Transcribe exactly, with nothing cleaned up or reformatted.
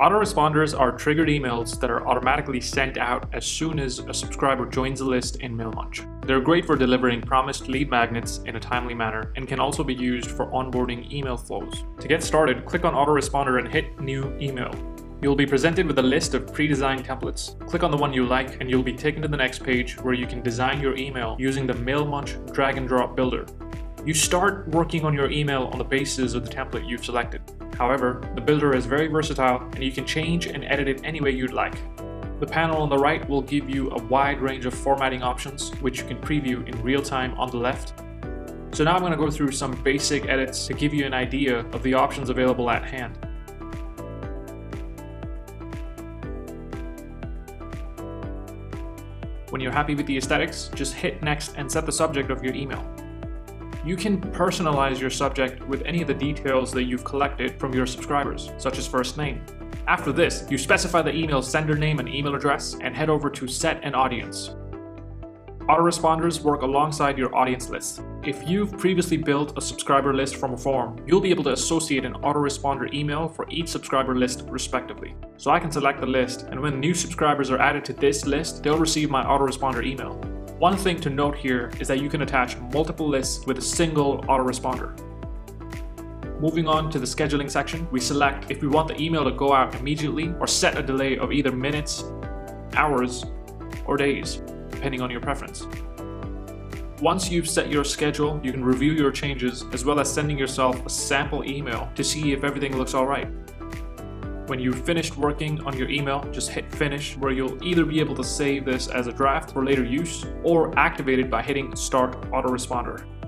Autoresponders are triggered emails that are automatically sent out as soon as a subscriber joins a list in MailMunch. They're great for delivering promised lead magnets in a timely manner and can also be used for onboarding email flows. To get started, click on Autoresponder and hit New Email. You'll be presented with a list of pre-designed templates. Click on the one you like and you'll be taken to the next page where you can design your email using the MailMunch drag and drop builder. You start working on your email on the basis of the template you've selected. However, the builder is very versatile and you can change and edit it any way you'd like. The panel on the right will give you a wide range of formatting options, which you can preview in real time on the left. So now I'm going to go through some basic edits to give you an idea of the options available at hand. When you're happy with the aesthetics, just hit next and set the subject of your email. You can personalize your subject with any of the details that you've collected from your subscribers, such as first name. After this, you specify the email sender name and email address and head over to Set an Audience. Autoresponders work alongside your audience list. If you've previously built a subscriber list from a form, you'll be able to associate an autoresponder email for each subscriber list respectively. So I can select the list, and when new subscribers are added to this list, they'll receive my autoresponder email. One thing to note here is that you can attach multiple lists with a single autoresponder. Moving on to the scheduling section, we select if we want the email to go out immediately or set a delay of either minutes, hours, or days, depending on your preference. Once you've set your schedule, you can review your changes as well as sending yourself a sample email to see if everything looks all right. When you've finished working on your email, just hit finish, where you'll either be able to save this as a draft for later use or activate it by hitting Start Autoresponder.